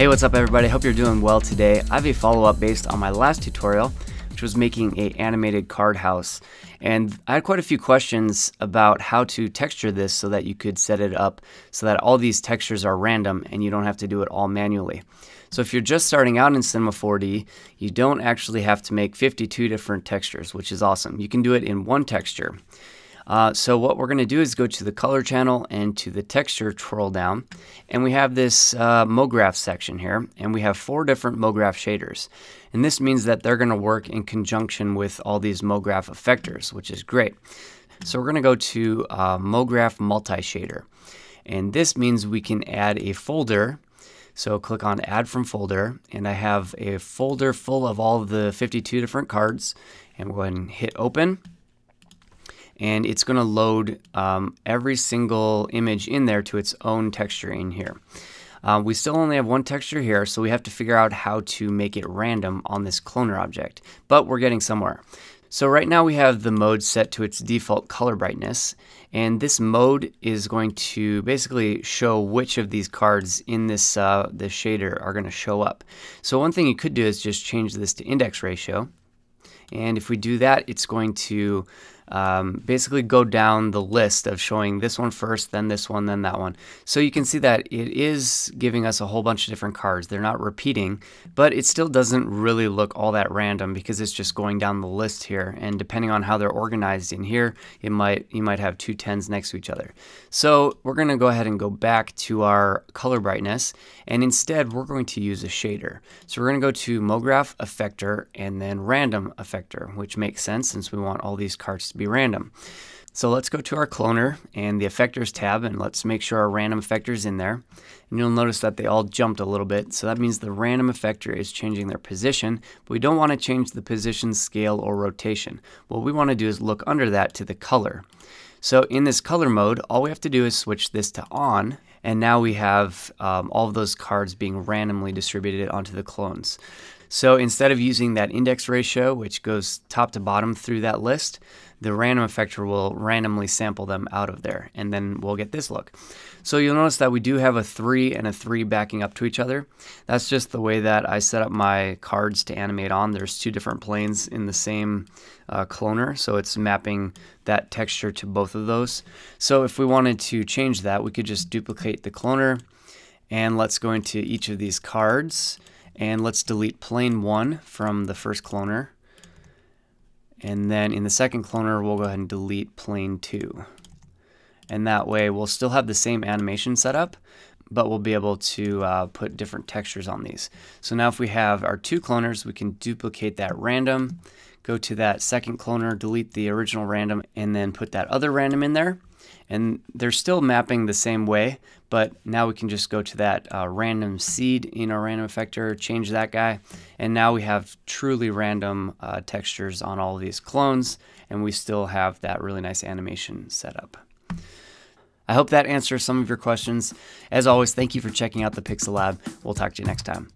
Hey, what's up everybody? Hope you're doing well today. I have a follow-up based on my last tutorial, which was making an animated card house. And I had quite a few questions about how to texture this so that you could set it up so that all these textures are random and you don't have to do it all manually. So if you're just starting out in Cinema 4D, you don't actually have to make 52 different textures, which is awesome. You can do it in one texture. So what we're going to do is go to the color channel and to the texture scroll down, and we have this MoGraph section here, and we have 4 different MoGraph shaders, and this means that they're going to work in conjunction with all these MoGraph effectors, which is great. So we're going to go to MoGraph MultiShader, and this means we can add a folder. So click on Add from Folder, and I have a folder full of all of the 52 different cards, and we'll go ahead and hit Open. And it's going to load every single image in there to its own texture in here. We still only have one texture here, so we have to figure out how to make it random on this cloner object, but we're getting somewhere. So right now we have the mode set to its default color brightness, and this mode is going to basically show which of these cards in this this shader are going to show up. So one thing you could do is just change this to index ratio, and if we do that, it's going to basically go down the list of showing this one first, then this one, then that one. So you can see that it is giving us a whole bunch of different cards. They're not repeating, but it still doesn't really look all that random because it's just going down the list here, and depending on how they're organized in here, you might have 2 10s next to each other. So we're going to go ahead and go back to our color brightness, and instead we're going to use a shader. So we're going to go to MoGraph Effector and then Random Effector, which makes sense since we want all these cards to be random. So let's go to our cloner and the effectors tab, and let's make sure our random effector is in there. And you'll notice that they all jumped a little bit, so that means the random effector is changing their position, but we don't want to change the position, scale, or rotation. What we want to do is look under that to the color. So in this color mode, all we have to do is switch this to on, and now we have all of those cards being randomly distributed onto the clones. So instead of using that index ratio, which goes top to bottom through that list, the random effector will randomly sample them out of there, and then we'll get this look. So you'll notice that we do have a 3 and a 3 backing up to each other. That's just the way that I set up my cards to animate on. There's 2 different planes in the same cloner, so it's mapping that texture to both of those. So if we wanted to change that, we could just duplicate the cloner, and let's go into each of these cards. And let's delete plane 1 from the first cloner. And then in the second cloner, we'll go ahead and delete plane 2. And that way, we'll still have the same animation setup, but we'll be able to put different textures on these. So now if we have our 2 cloners, we can duplicate that random, go to that second cloner, delete the original random, and then put that other random in there. And they're still mapping the same way, but now we can just go to that random seed in our random effector, change that guy, and now we have truly random textures on all of these clones, and we still have that really nice animation set up. I hope that answers some of your questions. As always, thank you for checking out the Pixel Lab. We'll talk to you next time.